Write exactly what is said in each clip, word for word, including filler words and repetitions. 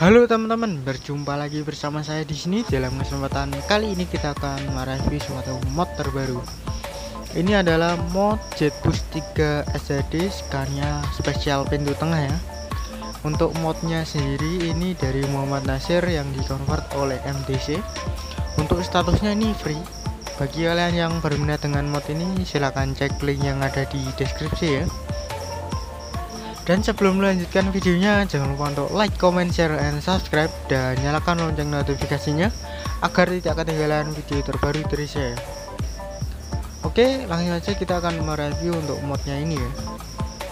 Halo teman-teman, berjumpa lagi bersama saya di sini. Dalam kesempatan kali ini kita akan mereview suatu mod terbaru. Ini adalah mod Jetbus tiga S R D Scania spesial pintu tengah ya. Untuk modnya sendiri ini dari Muhammad Nasir yang dikonvert oleh M T C. Untuk statusnya ini free. Bagi kalian yang berminat dengan mod ini silahkan cek link yang ada di deskripsi ya. Dan sebelum melanjutkan videonya, jangan lupa untuk like, comment, share, and subscribe, dan nyalakan lonceng notifikasinya agar tidak ketinggalan video terbaru dari saya. Oke, langsung aja kita akan mereview untuk modnya ini ya.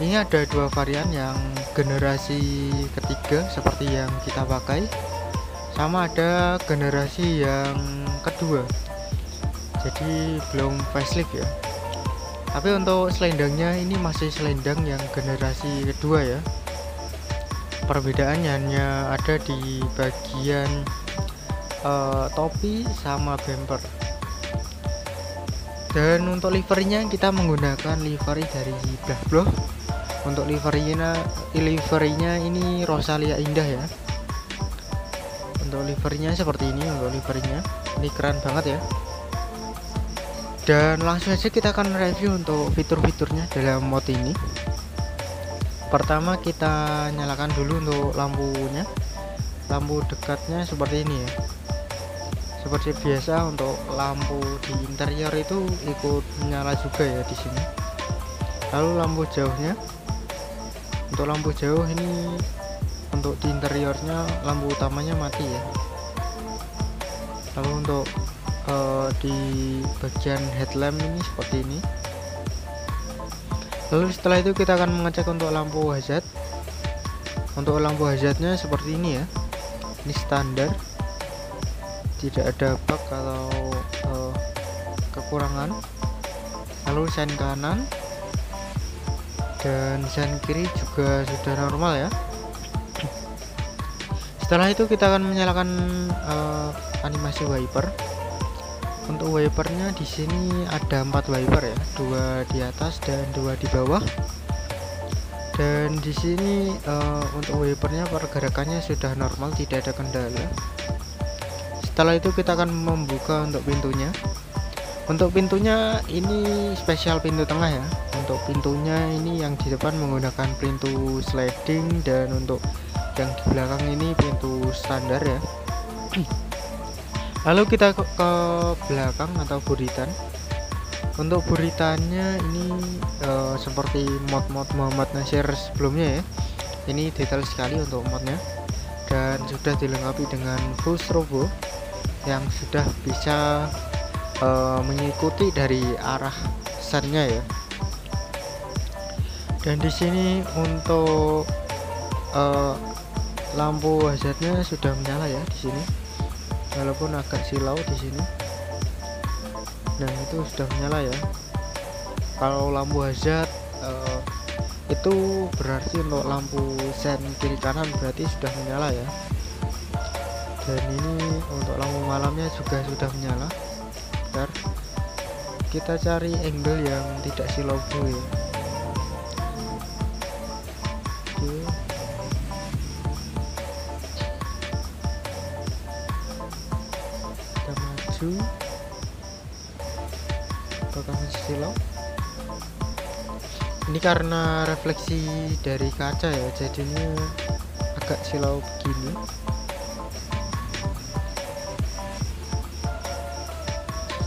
Ini ada dua varian, yang generasi ketiga seperti yang kita pakai, sama ada generasi yang kedua, jadi belum facelift ya. Tapi untuk selendangnya ini masih selendang yang generasi kedua ya. Perbedaannya hanya ada di bagian uh, topi sama bumper. Dan untuk liverinya kita menggunakan livery dari Blablaw. Untuk liverinya liverinya ini Rosalia Indah ya. Untuk liverinya seperti ini, untuk liverinya ini keren banget ya. Dan langsung aja kita akan review untuk fitur-fiturnya dalam mod ini. Pertama kita nyalakan dulu untuk lampunya, lampu dekatnya seperti ini ya. Seperti biasa untuk lampu di interior itu ikut nyala juga ya di sini. Lalu lampu jauhnya, untuk lampu jauh ini untuk di interiornya lampu utamanya mati ya. Lalu untuk Uh, di bagian headlamp ini seperti ini. Lalu setelah itu kita akan mengecek untuk lampu hazard. Untuk lampu hazardnya seperti ini ya, ini standar, tidak ada bug atau uh, kekurangan. Lalu sen kanan dan sen kiri juga sudah normal ya. Setelah itu kita akan menyalakan uh, animasi wiper. Untuk wipernya di sini ada empat wiper ya, dua di atas dan dua di bawah. Dan di sini uh, untuk wipernya pergerakannya sudah normal, tidak ada kendala. Setelah itu kita akan membuka untuk pintunya. Untuk pintunya ini spesial pintu tengah ya. Untuk pintunya ini yang di depan menggunakan pintu sliding dan untuk yang di belakang ini pintu standar ya. Lalu kita ke, ke belakang atau buritan. Untuk buritannya ini e, seperti mod-mod Muhammad Nasir sebelumnya ya. Ini detail sekali untuk modnya dan sudah dilengkapi dengan full strobo yang sudah bisa e, mengikuti dari arah sennya ya. Dan di sini untuk e, lampu hazardnya sudah menyala ya di sini. Walaupun agak silau di sini, nah itu sudah menyala ya. Kalau lampu hazard uh, itu berarti untuk lampu sen kiri kanan berarti sudah menyala ya. Dan ini untuk lampu malamnya juga sudah menyala. Bentar, kita cari angle yang tidak silau dulu ya. Oke. Apakah masih silau? Ini karena refleksi dari kaca ya, jadinya agak silau begini.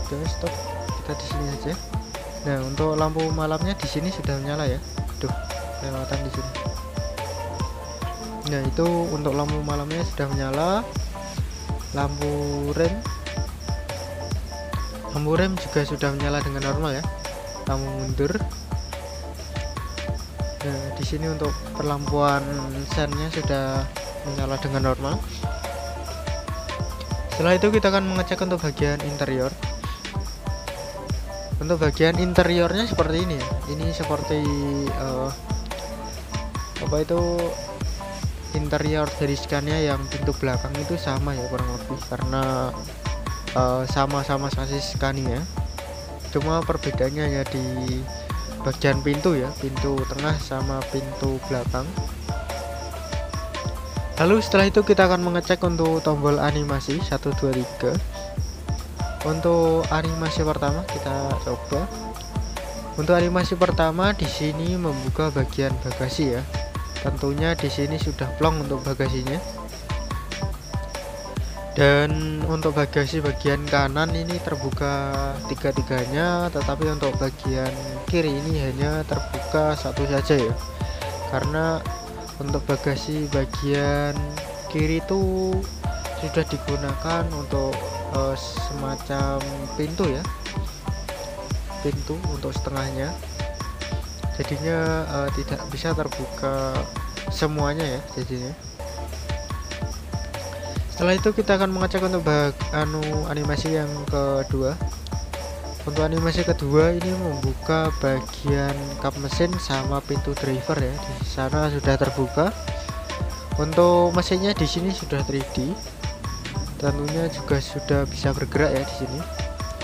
Sudah stop, kita di sini aja. Nah untuk lampu malamnya di sini sudah menyala ya. Duh, lewatan di sini. Nah itu untuk lampu malamnya sudah menyala. Lampu rem. Lampu rem juga sudah menyala dengan normal ya. Lampu mundur. Nah, di sini untuk perlampuan sennya sudah menyala dengan normal. Setelah itu kita akan mengecek untuk bagian interior. Untuk bagian interiornya seperti ini ya. Ini seperti uh, apa itu interior dari Scania yang pintu belakang itu sama ya kurang lebih, karena sama-sama uh, sasis Scania, cuma perbedaannya ya di bagian pintu ya, pintu tengah sama pintu belakang. Lalu setelah itu kita akan mengecek untuk tombol animasi satu dua tiga. Untuk animasi pertama kita coba. Untuk animasi pertama di sini membuka bagian bagasi ya. Tentunya di sini sudah plong untuk bagasinya. Dan untuk bagasi bagian kanan ini terbuka tiga-tiganya, tetapi untuk bagian kiri ini hanya terbuka satu saja ya. Karena untuk bagasi bagian kiri itu sudah digunakan untuk uh, semacam pintu ya, pintu untuk setengahnya, jadinya uh, tidak bisa terbuka semuanya ya jadinya. Setelah itu kita akan mengecek untuk bag anu animasi yang kedua. Untuk animasi kedua ini membuka bagian kap mesin sama pintu driver ya, di sana sudah terbuka. Untuk mesinnya di sini sudah tiga D, tentunya juga sudah bisa bergerak ya. Di sini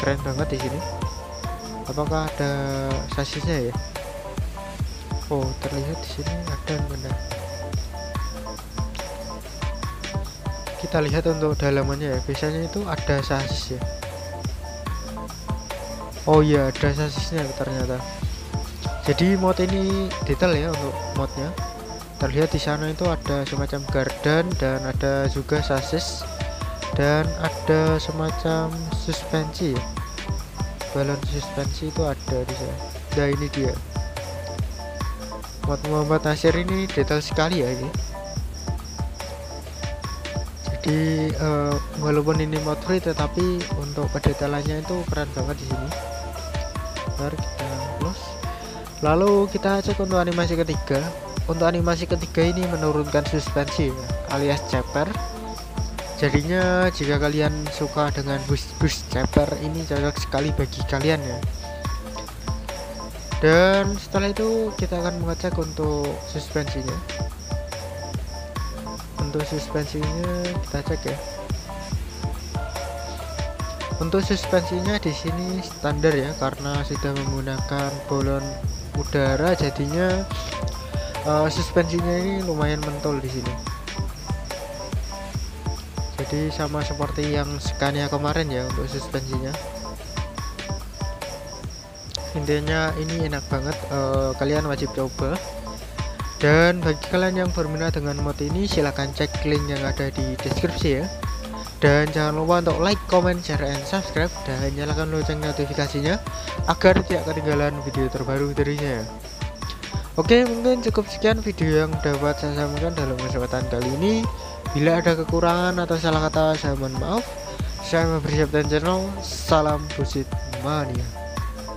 keren banget di sini. Apakah ada sasisnya ya? Oh terlihat di sini ada, benar. Kita lihat untuk dalamannya ya, biasanya itu ada sasis ya. Oh iya, ada sasisnya ternyata. Jadi mod ini detail ya untuk modnya. Terlihat di sana itu ada semacam gardan dan ada juga sasis dan ada semacam suspensi. Balon suspensi itu ada di sana. Nah ini dia. Mod Muhammad Nasir ini detail sekali ya ini. Jadi uh, walaupun ini mod free tetapi untuk kedetailannya itu keren banget di sini. Kita close. Lalu kita cek untuk animasi ketiga. Untuk animasi ketiga ini menurunkan suspensi alias ceper. Jadinya jika kalian suka dengan bus-bus ceper ini cocok sekali bagi kalian ya. Dan setelah itu kita akan mengecek untuk suspensinya. Untuk suspensinya kita cek ya. Untuk suspensinya di sini standar ya, karena sudah menggunakan balon udara, jadinya uh, suspensinya ini lumayan mentol di sini. Jadi sama seperti yang Scania kemarin ya untuk suspensinya. Intinya ini enak banget, uh, kalian wajib coba. Dan bagi kalian yang berminat dengan mod ini silahkan cek link yang ada di deskripsi ya. Dan jangan lupa untuk like, comment, share, and subscribe, dan nyalakan lonceng notifikasinya agar tidak ketinggalan video terbaru darinya. Oke, mungkin cukup sekian video yang dapat saya sampaikan dalam kesempatan kali ini. Bila ada kekurangan atau salah kata saya mohon maaf. Saya memberi channel, salam BUSSID Mania.